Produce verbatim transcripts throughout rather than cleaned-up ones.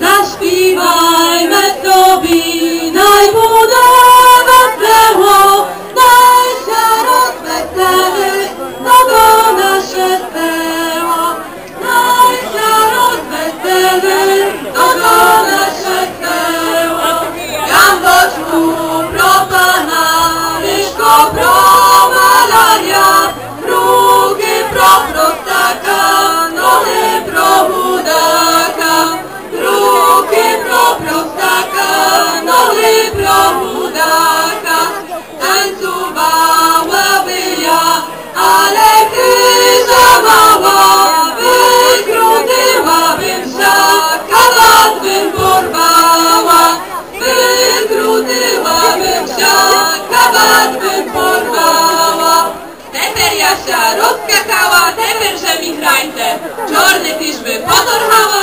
Zaśpiewajmy Tobie najbudowę pełną, najświat weseli, nowo nasze speło, najświat weseli, nowo nasze speło. Jam doczku propana, liszko promalania, drugi proprostaka, nowy probudaka. Rozskakała, teper, że mi krańce, czarny tyż by potorchała.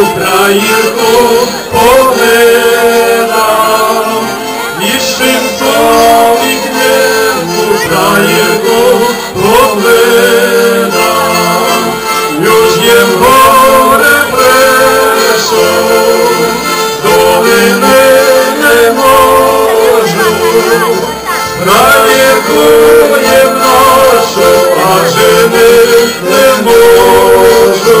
Ukrainko powiadam, i szybkowi gniewu Ukrainko powiadam. Już nie wolę presą, doliny nie możą. Ukrainko nie wnoszą, a czyny nie możą.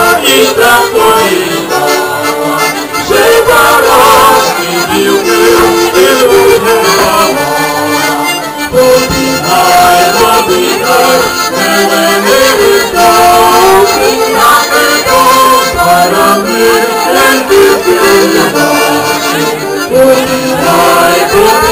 i trapolina, trzeba roki biłki i udzielała. Podinaj, podinaj, myły, myły dałki, mamy do parami, lęby, wydarzy. Wow.